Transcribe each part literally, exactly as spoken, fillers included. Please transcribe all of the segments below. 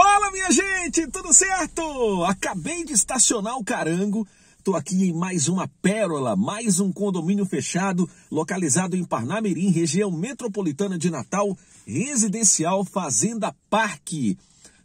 Fala, minha gente, tudo certo? Acabei de estacionar o carango, tô aqui em mais uma pérola, mais um condomínio fechado, localizado em Parnamirim, região metropolitana de Natal, Residencial Fazenda Park.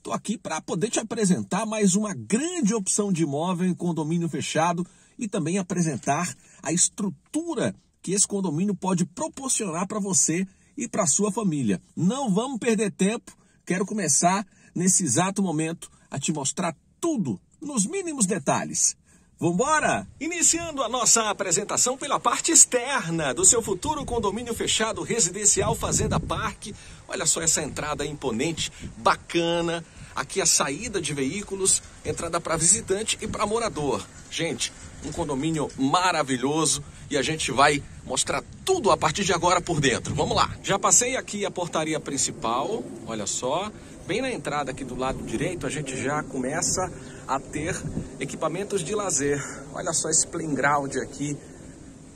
Tô aqui para poder te apresentar mais uma grande opção de imóvel em condomínio fechado e também apresentar a estrutura que esse condomínio pode proporcionar para você e para sua família. Não vamos perder tempo, quero começar nesse exato momento a te mostrar tudo nos mínimos detalhes. Vambora! Iniciando a nossa apresentação pela parte externa do seu futuro condomínio fechado Residencial Fazenda Park. Olha só essa entrada imponente, bacana. Aqui a saída de veículos, entrada para visitante e para morador. Gente, um condomínio maravilhoso e a gente vai mostrar tudo a partir de agora por dentro. Vamos lá! Já passei aqui a portaria principal, olha só. Bem na entrada aqui do lado direito, a gente já começa a ter equipamentos de lazer. Olha só esse playground aqui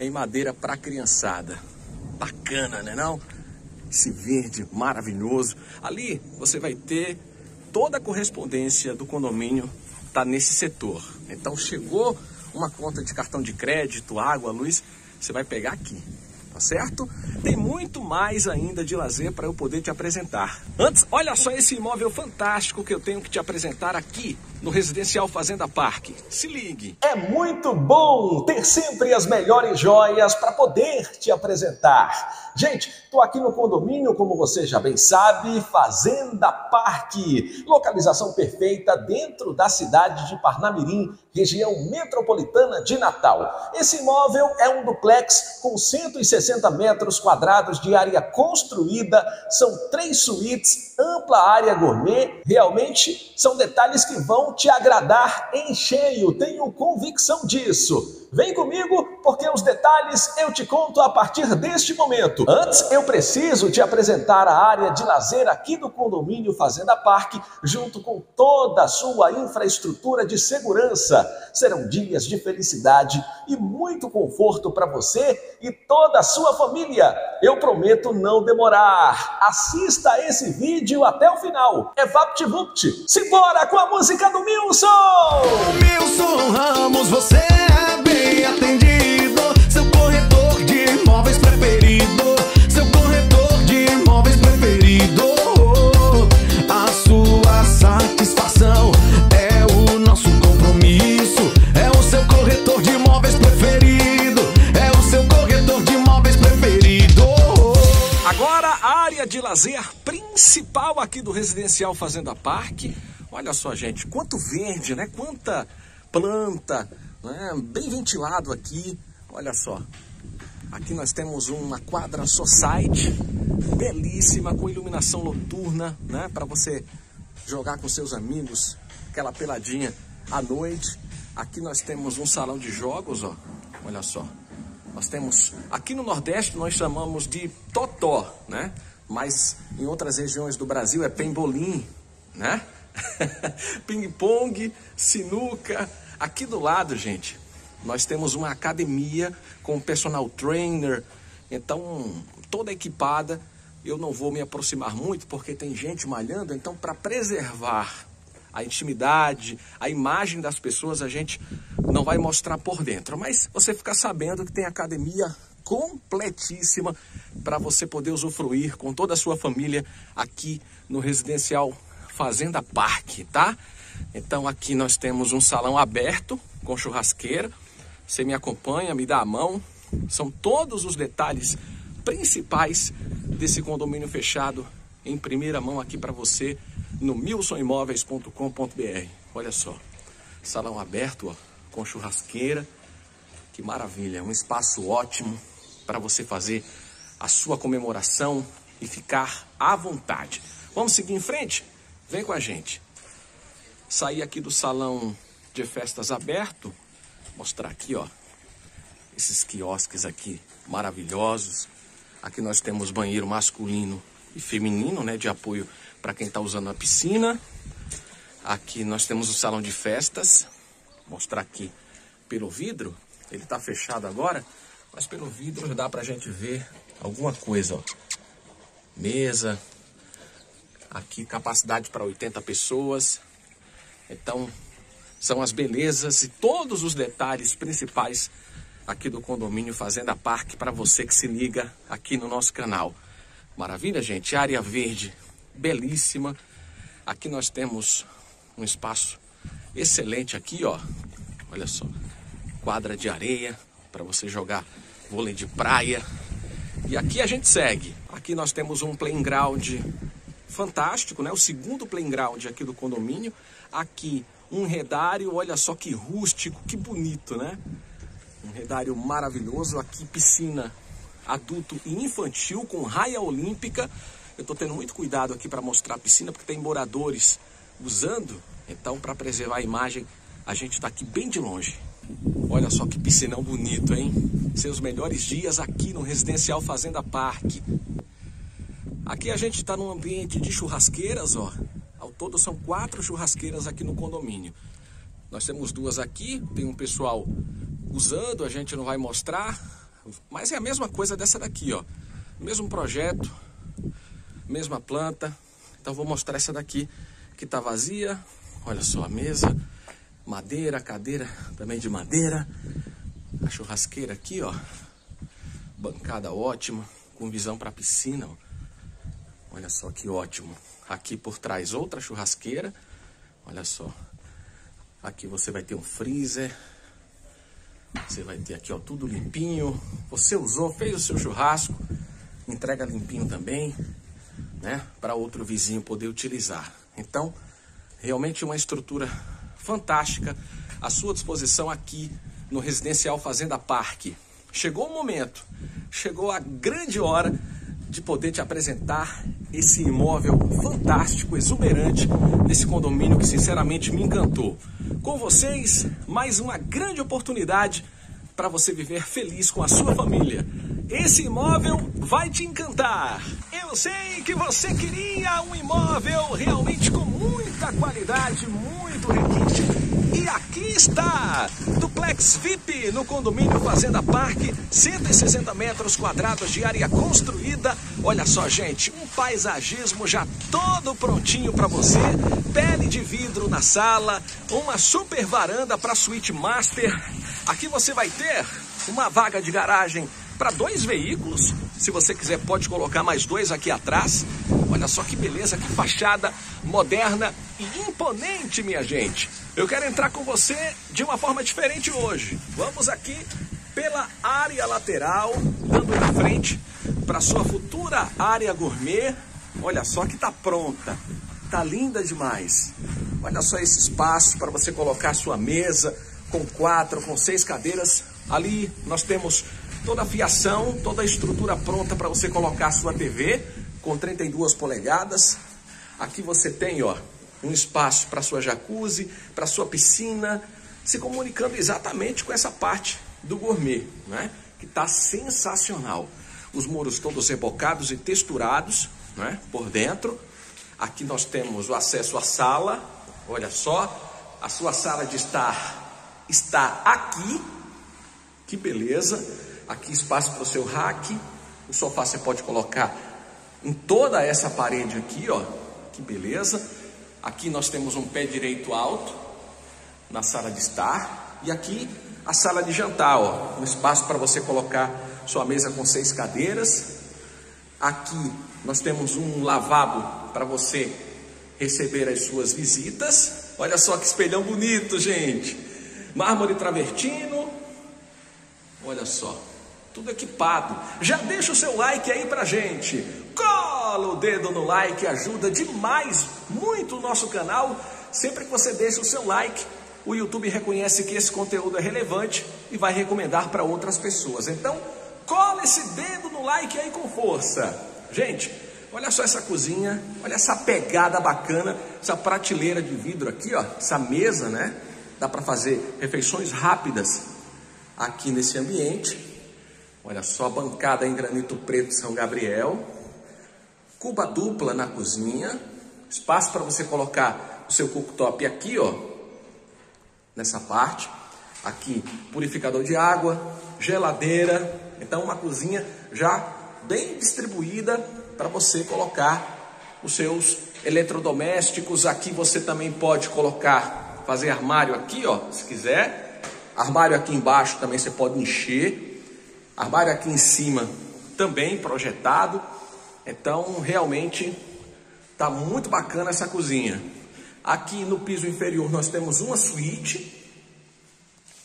em madeira para criançada. Bacana, né não? Esse verde maravilhoso. Ali você vai ter toda a correspondência do condomínio, tá nesse setor. Então chegou uma conta de cartão de crédito, água, luz, você vai pegar aqui. Tá certo? Tem muito mais ainda de lazer para eu poder te apresentar. Antes, olha só esse imóvel fantástico que eu tenho que te apresentar aqui no Residencial Fazenda Park. Se ligue! É muito bom ter sempre as melhores joias para poder te apresentar. Gente, estou aqui no condomínio, como você já bem sabe, Fazenda Park. Localização perfeita dentro da cidade de Parnamirim, região metropolitana de Natal. Esse imóvel é um duplex com cento e sessenta metros quadrados de área construída, são três suítes, ampla área gourmet, realmente são detalhes que vão te agradar em cheio, tenho convicção disso. Vem comigo, porque os detalhes eu te conto a partir deste momento. Antes, eu preciso te apresentar a área de lazer aqui do condomínio Fazenda Park, junto com toda a sua infraestrutura de segurança. Serão dias de felicidade e muito conforto para você e toda a sua família. Eu prometo não demorar. Assista esse vídeo até o final. É VaptVupt. Simbora com a música do Milson! Milson Ramos, você é bem atendido, seu corretor de imóveis preferido, seu corretor de imóveis preferido, a sua satisfação é o nosso compromisso, é o seu corretor de imóveis preferido, é o seu corretor de imóveis preferido. Agora a área de lazer principal aqui do Residencial Fazenda Park, olha só gente, quanto verde, né? Quanta planta. Bem ventilado aqui, olha só, aqui nós temos uma quadra society, belíssima, com iluminação noturna, né, para você jogar com seus amigos, aquela peladinha à noite. Aqui nós temos um salão de jogos, ó, olha só, nós temos, aqui no Nordeste nós chamamos de totó, né, mas em outras regiões do Brasil é pembolim, né, ping-pong, sinuca. Aqui do lado, gente, nós temos uma academia com personal trainer, então toda equipada. Eu não vou me aproximar muito porque tem gente malhando, então para preservar a intimidade, a imagem das pessoas, a gente não vai mostrar por dentro. Mas você fica sabendo que tem academia completíssima para você poder usufruir com toda a sua família aqui no Residencial Fazenda Park, tá? Então aqui nós temos um salão aberto com churrasqueira, você me acompanha, me dá a mão, são todos os detalhes principais desse condomínio fechado em primeira mão aqui para você no milson imóveis ponto com ponto br. Olha só, salão aberto, ó, com churrasqueira, que maravilha, um espaço ótimo para você fazer a sua comemoração e ficar à vontade. Vamos seguir em frente? Vem com a gente. Saí aqui do salão de festas aberto, mostrar aqui, ó, esses quiosques aqui maravilhosos. Aqui nós temos banheiro masculino e feminino, né, de apoio para quem está usando a piscina. Aqui nós temos o salão de festas, mostrar aqui pelo vidro, ele está fechado agora, mas pelo vidro dá para a gente ver alguma coisa, ó, mesa. Aqui capacidade para oitenta pessoas. Então, são as belezas e todos os detalhes principais aqui do condomínio Fazenda Park para você que se liga aqui no nosso canal. Maravilha, gente? Área verde belíssima. Aqui nós temos um espaço excelente aqui, ó. Olha só, quadra de areia para você jogar vôlei de praia. E aqui a gente segue. Aqui nós temos um playground fantástico, né? O segundo playground aqui do condomínio. Aqui um redário, olha só que rústico, que bonito, né? Um redário maravilhoso. Aqui piscina adulto e infantil com raia olímpica. Eu tô tendo muito cuidado aqui para mostrar a piscina, porque tem moradores usando. Então, para preservar a imagem, a gente tá aqui bem de longe. Olha só que piscinão bonito, hein? Seus melhores dias aqui no Residencial Fazenda Park. Aqui a gente tá num ambiente de churrasqueiras, ó. Ao todo são quatro churrasqueiras aqui no condomínio. Nós temos duas aqui, tem um pessoal usando, a gente não vai mostrar. Mas é a mesma coisa dessa daqui, ó. Mesmo projeto, mesma planta. Então vou mostrar essa daqui que tá vazia. Olha só a mesa, madeira, cadeira também de madeira. A churrasqueira aqui, ó. Bancada ótima, com visão para a piscina, ó. Olha só que ótimo. Aqui por trás outra churrasqueira. Olha só. Aqui você vai ter um freezer. Você vai ter aqui, ó, tudo limpinho. Você usou, fez o seu churrasco, entrega limpinho também, né? Para outro vizinho poder utilizar. Então, realmente uma estrutura fantástica à sua disposição aqui no Residencial Fazenda Park. Chegou o momento, chegou a grande hora de poder te apresentar esse imóvel fantástico, exuberante, desse condomínio que sinceramente me encantou. Com vocês, mais uma grande oportunidade para você viver feliz com a sua família. Esse imóvel vai te encantar. Eu sei que você queria um imóvel realmente com muita qualidade, muito requinte. E aqui está, duplex V I P no condomínio Fazenda Park, cento e sessenta metros quadrados de área construída. Olha só, gente, um paisagismo já todo prontinho para você. Pele de vidro na sala, uma super varanda para suíte master. Aqui você vai ter uma vaga de garagem para dois veículos. Se você quiser, pode colocar mais dois aqui atrás. Olha só que beleza, que fachada moderna e imponente, minha gente. Eu quero entrar com você de uma forma diferente hoje. Vamos aqui pela área lateral, dando na frente para sua futura área gourmet. Olha só que tá pronta, tá linda demais. Olha só esse espaço para você colocar sua mesa com quatro, com seis cadeiras. Ali nós temos toda a fiação, toda a estrutura pronta para você colocar sua T V com trinta e duas polegadas. Aqui você tem, ó, um espaço para sua jacuzzi, para sua piscina, se comunicando exatamente com essa parte do gourmet, né? Que tá sensacional. Os muros todos rebocados e texturados, né? Por dentro. Aqui nós temos o acesso à sala. Olha só, a sua sala de estar está aqui. Que beleza! Aqui espaço para o seu rack. O sofá você pode colocar em toda essa parede aqui, ó. Que beleza. Aqui nós temos um pé direito alto na sala de estar. E aqui a sala de jantar, ó. Um espaço para você colocar sua mesa com seis cadeiras. Aqui nós temos um lavabo para você receber as suas visitas. Olha só que espelhão bonito, gente. Mármore Travertino. Olha só. Tudo equipado. Já deixa o seu like aí pra gente. Cola o dedo no like, ajuda demais, muito o nosso canal. Sempre que você deixa o seu like, o YouTube reconhece que esse conteúdo é relevante e vai recomendar para outras pessoas. Então, cola esse dedo no like aí com força. Gente, olha só essa cozinha, olha essa pegada bacana, essa prateleira de vidro aqui, ó, essa mesa, né? Dá para fazer refeições rápidas aqui nesse ambiente. Olha só, bancada em granito preto São Gabriel, cuba dupla na cozinha, espaço para você colocar o seu cooktop aqui, ó, nessa parte, aqui purificador de água, geladeira. Então uma cozinha já bem distribuída para você colocar os seus eletrodomésticos. Aqui você também pode colocar, fazer armário aqui, ó, se quiser. Armário aqui embaixo também você pode encher. Armário aqui em cima também projetado. Então, realmente, tá muito bacana essa cozinha. Aqui no piso inferior nós temos uma suíte.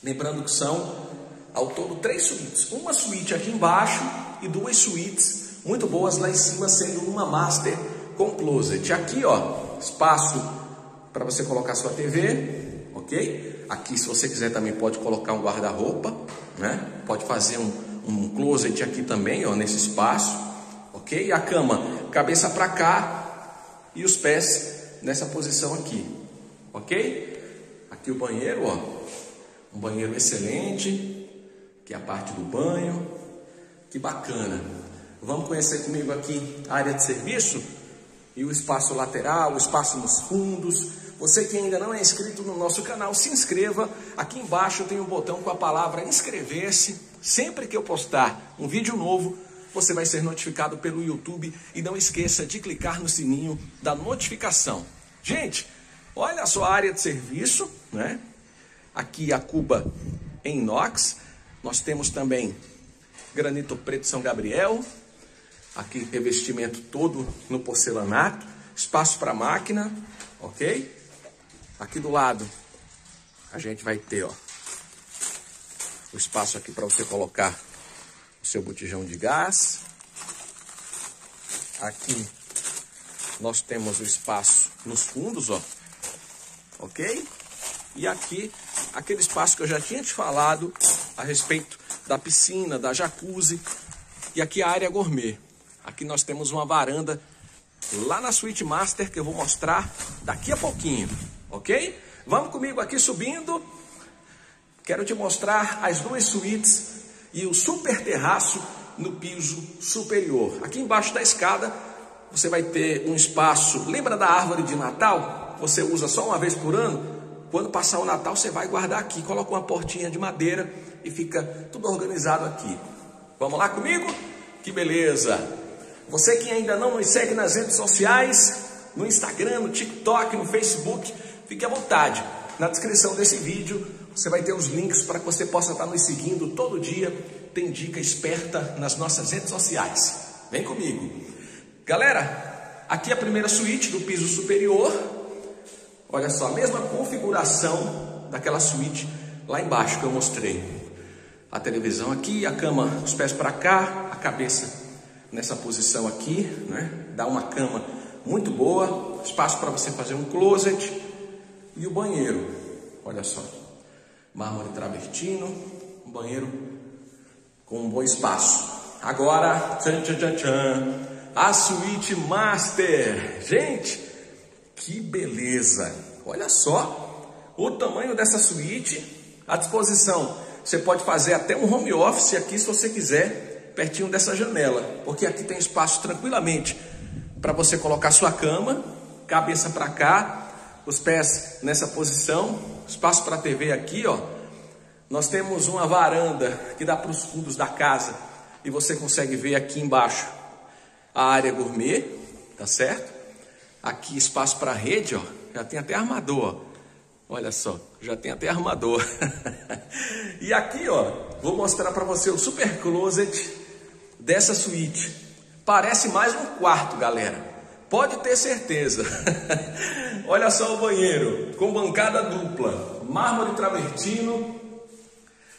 Lembrando que são, ao todo, três suítes. Uma suíte aqui embaixo e duas suítes muito boas lá em cima, sendo uma master com closet. Aqui, ó, espaço para você colocar sua T V, ok? Aqui, se você quiser, também pode colocar um guarda-roupa, né? Pode fazer um, um closet aqui também, ó, nesse espaço. Ok? A cama, cabeça para cá e os pés nessa posição aqui, ok? Aqui o banheiro, ó, um banheiro excelente, que é a parte do banho, que bacana. Vamos conhecer comigo aqui a área de serviço e o espaço lateral, o espaço nos fundos. Você que ainda não é inscrito no nosso canal, se inscreva. Aqui embaixo tem um botão com a palavra inscrever-se. Sempre que eu postar um vídeo novo, você vai ser notificado pelo YouTube e não esqueça de clicar no sininho da notificação. Gente, olha só a área de serviço, né? Aqui a cuba em inox. Nós temos também granito preto São Gabriel. Aqui revestimento todo no porcelanato. Espaço para máquina, ok? Aqui do lado a gente vai ter, ó, o espaço aqui para você colocar o seu botijão de gás. Aqui nós temos o espaço nos fundos, ó, ok? E aqui aquele espaço que eu já tinha te falado a respeito da piscina, da jacuzzi. E aqui a área gourmet. Aqui nós temos uma varanda lá na suíte master que eu vou mostrar daqui a pouquinho, ok? Vamos comigo aqui subindo. Quero te mostrar as duas suítes e o super terraço no piso superior. Aqui embaixo da escada você vai ter um espaço. Lembra da árvore de Natal? Você usa só uma vez por ano. Quando passar o Natal você vai guardar aqui. Coloca uma portinha de madeira e fica tudo organizado aqui. Vamos lá comigo? Que beleza! Você que ainda não nos segue nas redes sociais, no Instagram, no TikTok, no Facebook, fique à vontade. Na descrição desse vídeo você vai ter os links para que você possa estar nos seguindo todo dia. Tem dica esperta nas nossas redes sociais. Vem comigo. Galera, aqui a primeira suíte do piso superior. Olha só, a mesma configuração daquela suíte lá embaixo que eu mostrei. A televisão aqui, a cama, os pés para cá, a cabeça nessa posição aqui, né? Dá uma cama muito boa. Espaço para você fazer um closet e o banheiro. Olha só. Mármore Travertino, um banheiro com um bom espaço. Agora, tchan, tchan, tchan, tchan, a suíte master. Gente, que beleza! Olha só o tamanho dessa suíte à disposição. Você pode fazer até um home office aqui, se você quiser, pertinho dessa janela, porque aqui tem espaço tranquilamente para você colocar sua cama, cabeça para cá, os pés nessa posição, espaço para T V aqui, ó. Nós temos uma varanda que dá para os fundos da casa e você consegue ver aqui embaixo a área gourmet, tá certo? Aqui espaço para rede, ó. Já tem até armador, ó. Olha só, já tem até armador. E aqui, ó, vou mostrar para você o super closet dessa suíte. Parece mais um quarto, galera. Pode ter certeza. Olha só o banheiro, com bancada dupla, mármore travertino.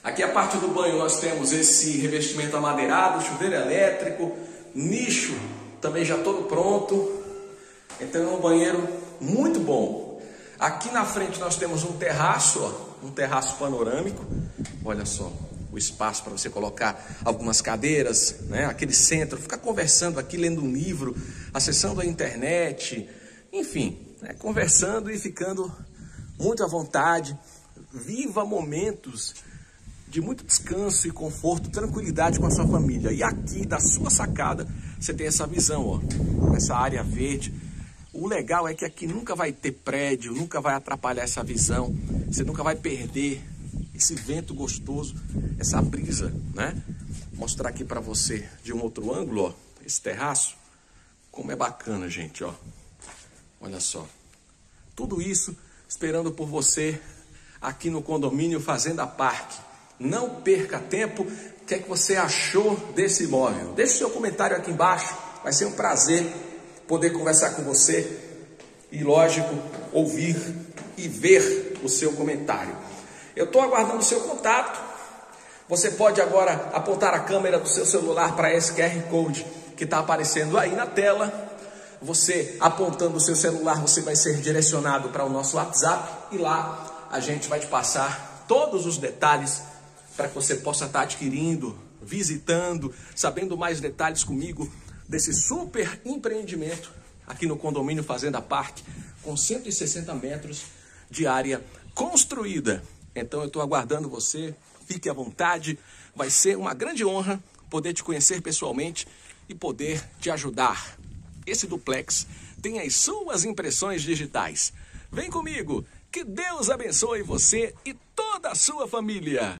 Aqui a parte do banho nós temos esse revestimento amadeirado, chuveiro elétrico, nicho também já todo pronto. Então é um banheiro muito bom. Aqui na frente nós temos um terraço, ó, um terraço panorâmico. Olha só o espaço para você colocar algumas cadeiras, né? Aquele centro, ficar conversando aqui, lendo um livro, acessando a internet, enfim, né, conversando e ficando muito à vontade. Viva momentos de muito descanso e conforto, tranquilidade com a sua família. E aqui da sua sacada você tem essa visão, ó, essa área verde. O legal é que aqui nunca vai ter prédio, nunca vai atrapalhar essa visão. Você nunca vai perder esse vento gostoso, essa brisa, né? Vou mostrar aqui para você de um outro ângulo, ó, esse terraço, como é bacana, gente, ó. Olha só. Tudo isso esperando por você aqui no condomínio Fazenda Park. Não perca tempo. O que é que você achou desse imóvel? Deixe seu comentário aqui embaixo. Vai ser um prazer poder conversar com você e, lógico, ouvir e ver o seu comentário. Eu estou aguardando o seu contato. Você pode agora apontar a câmera do seu celular para esse Q R Code que está aparecendo aí na tela. Você apontando o seu celular, você vai ser direcionado para o nosso WhatsApp e lá a gente vai te passar todos os detalhes para que você possa estar adquirindo, visitando, sabendo mais detalhes comigo desse super empreendimento aqui no condomínio Fazenda Park, com cento e sessenta metros de área construída. Então eu estou aguardando você, fique à vontade, vai ser uma grande honra poder te conhecer pessoalmente e poder te ajudar. Esse duplex tem as suas impressões digitais. Vem comigo, que Deus abençoe você e toda a sua família.